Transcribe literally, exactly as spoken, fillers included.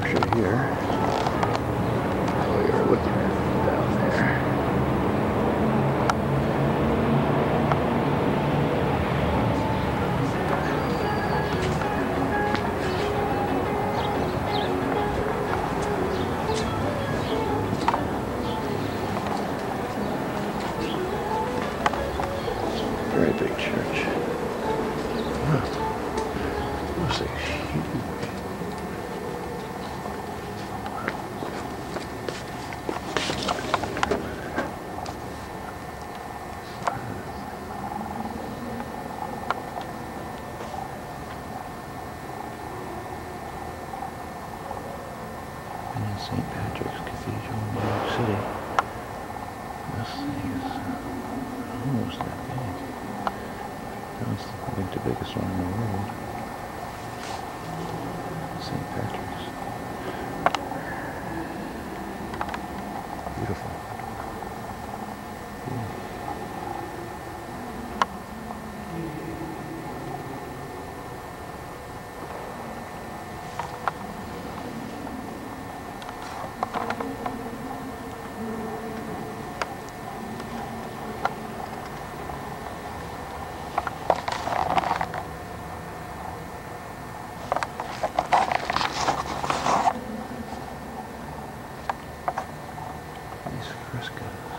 structure here. So you're looking at down there. Very big church. Huh. Looks like huge. Saint Patrick's Cathedral in New York City. This thing is almost that big. That's, I think, the biggest one in the world. Saint Patrick's. Beautiful. Fresca.